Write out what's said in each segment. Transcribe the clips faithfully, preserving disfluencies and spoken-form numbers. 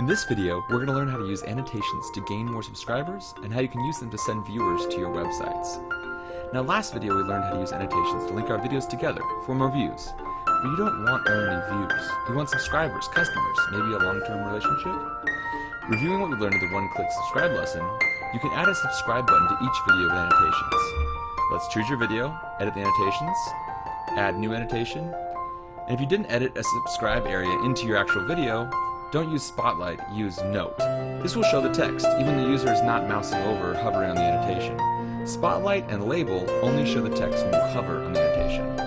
In this video, we're going to learn how to use annotations to gain more subscribers and how you can use them to send viewers to your websites. Now last video we learned how to use annotations to link our videos together for more views. But you don't want only views, you want subscribers, customers, maybe a long-term relationship. Reviewing what we learned in the one-click subscribe lesson, you can add a subscribe button to each video with annotations. Let's choose your video, edit the annotations, add new annotation, and if you didn't edit a subscribe area into your actual video, don't use Spotlight, use Note. This will show the text, even the user is not mousing over or hovering on the annotation. Spotlight and Label only show the text when you hover on the annotation.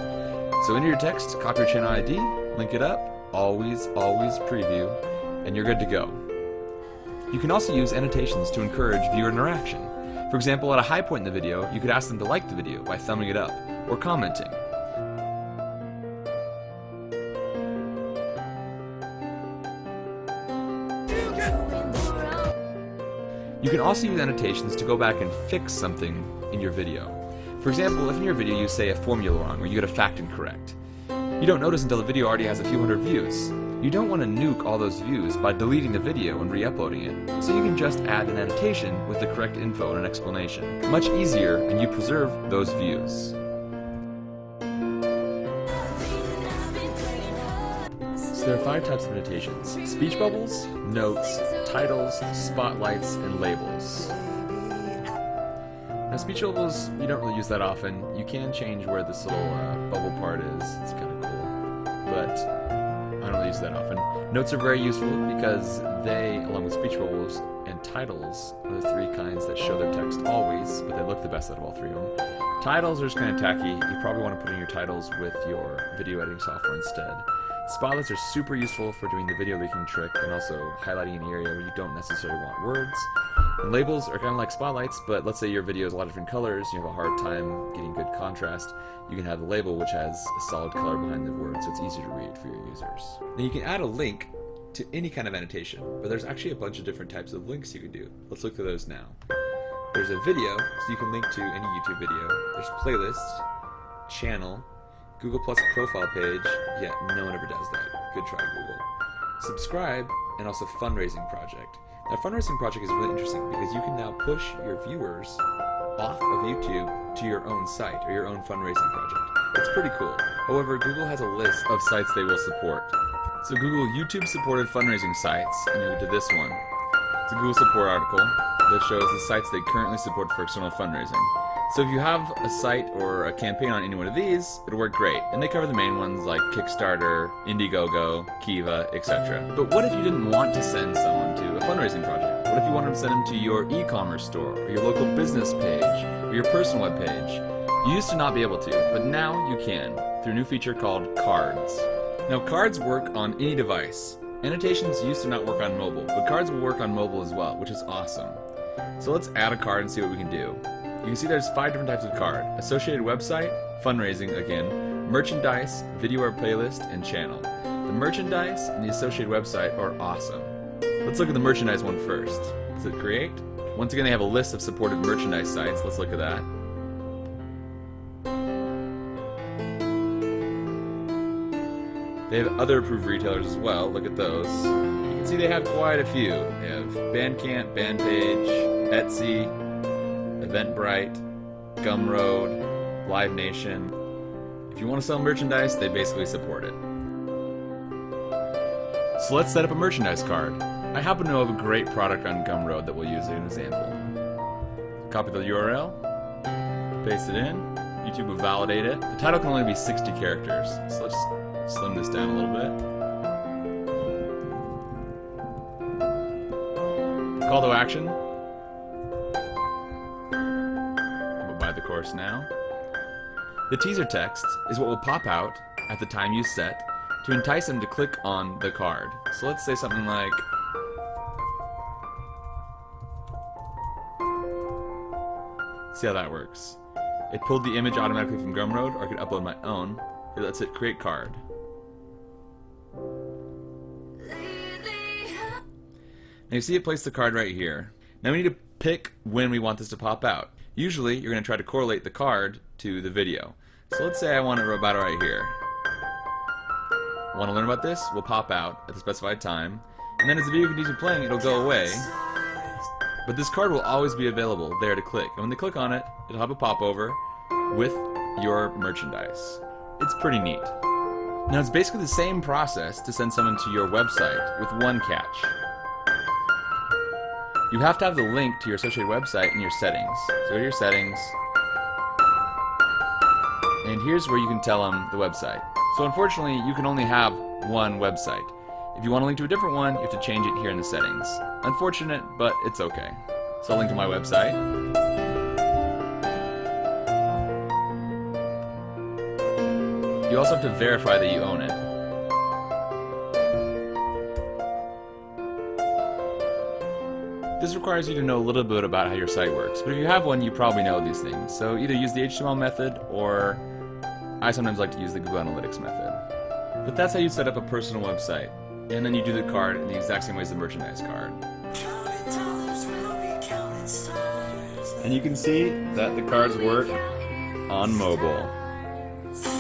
So enter your text, copy your channel I D, link it up, always, always preview, and you're good to go. You can also use annotations to encourage viewer interaction. For example, at a high point in the video, you could ask them to like the video by thumbing it up or commenting. You can also use annotations to go back and fix something in your video. For example, if in your video you say a formula wrong or you get a fact incorrect, you don't notice until the video already has a few hundred views. You don't want to nuke all those views by deleting the video and re-uploading it, so you can just add an annotation with the correct info and an explanation. Much easier, and you preserve those views. So there are five types of annotations: speech bubbles, notes, titles, spotlights, and labels. Now speech bubbles, you don't really use that often. You can change where this little uh, bubble part is, it's kind of cool, but I don't really use that often. Notes are very useful because they, along with speech bubbles and titles, are the three kinds that show their text always, but they look the best out of all three of them. Titles are just kind of tacky. You probably want to put in your titles with your video editing software instead. Spotlights are super useful for doing the video leaking trick and also highlighting an area where you don't necessarily want words. And labels are kind of like spotlights, but let's say your video is a lot of different colors, you have a hard time getting good contrast. You can have a label which has a solid color behind the word, so it's easier to read for your users. Now you can add a link to any kind of annotation, but there's actually a bunch of different types of links you can do. Let's look through those now. There's a video, so you can link to any YouTube video. There's playlists, channel, Google Plus profile page, yeah, no one ever does that. Good try, Google. Subscribe, and also fundraising project. Now, fundraising project is really interesting because you can now push your viewers off of YouTube to your own site or your own fundraising project. It's pretty cool. However, Google has a list of sites they will support. So Google YouTube-supported fundraising sites, and you'll get to this one. It's a Google support article that shows the sites they currently support for external fundraising. So if you have a site or a campaign on any one of these, it'll work great. And they cover the main ones like Kickstarter, Indiegogo, Kiva, et cetera. But what if you didn't want to send someone to a fundraising project? What if you wanted to send them to your e-commerce store, or your local business page, or your personal webpage? You used to not be able to, but now you can, through a new feature called Cards. Now Cards work on any device. Annotations used to not work on mobile, but Cards will work on mobile as well, which is awesome. So let's add a card and see what we can do. You can see there's five different types of card: associated website, fundraising again, merchandise, video or playlist, and channel. The merchandise and the associated website are awesome. Let's look at the merchandise one first. Let's hit create. Once again, they have a list of supported merchandise sites. Let's look at that. They have other approved retailers as well. Look at those. You can see they have quite a few. They have Bandcamp, Bandpage, Etsy, Eventbrite, Gumroad, Live Nation. If you want to sell merchandise, they basically support it. So let's set up a merchandise card. I happen to know of a great product on Gumroad that we'll use as an example. Copy the U R L, paste it in, YouTube will validate it. The title can only be sixty characters, so let's slim this down a little bit. Call to action. The course now. The teaser text is what will pop out at the time you set to entice them to click on the card. So let's say something like, see how that works. It pulled the image automatically from Gumroad, or I could upload my own. It lets it create card. Now you see it placed the card right here. Now we need to pick when we want this to pop out. Usually, you're going to try to correlate the card to the video. So let's say I want a robot right here. Want to learn about this? We'll pop out at the specified time. and then as the video continues playing, it'll go away. But this card will always be available there to click, and when they click on it, it'll have a popover with your merchandise. It's pretty neat. Now it's basically the same process to send someone to your website, with one catch. You have to have the link to your associated website in your settings. So go to your settings, and here's where you can tell them the website. So unfortunately, you can only have one website. If you want to link to a different one, you have to change it here in the settings. Unfortunate, but it's okay. So I'll link to my website. You also have to verify that you own it. This requires you to know a little bit about how your site works, but if you have one, you probably know these things. So either use the H T M L method, or I sometimes like to use the Google Analytics method. But that's how you set up a personal website. And then you do the card in the exact same way as the merchandise card. And you can see that the cards work on mobile.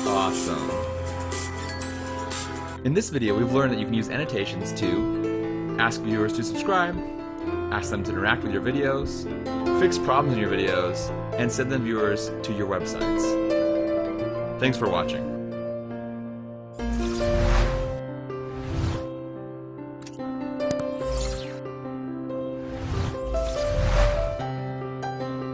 Awesome. In this video, we've learned that you can use annotations to ask viewers to subscribe, ask them to interact with your videos, fix problems in your videos, and send them viewers to your websites. Thanks for watching.